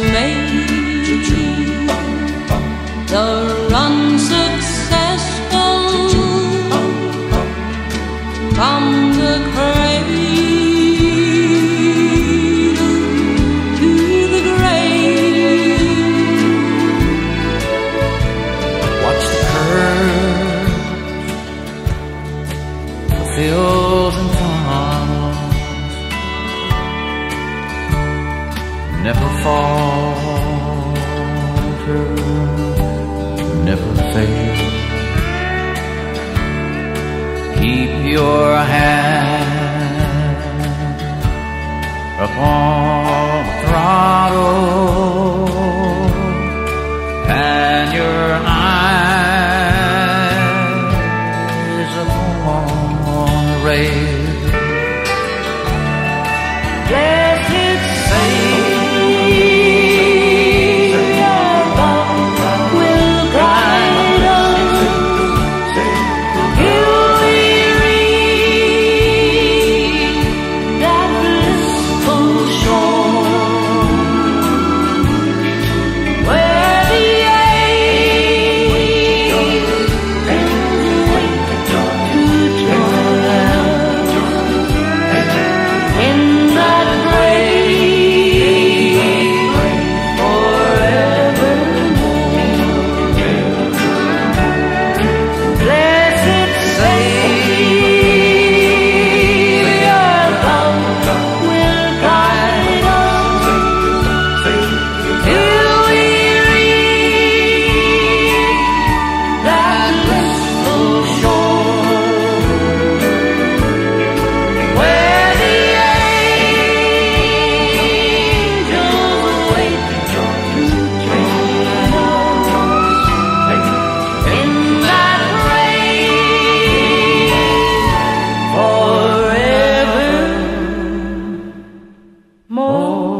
made, the unsuccessful from the cradle to the grave. Watch the curve of the old. Never falter, never fail. Keep your hand upon the throttle and your eyes upon the rail. Yes, it's safe. More.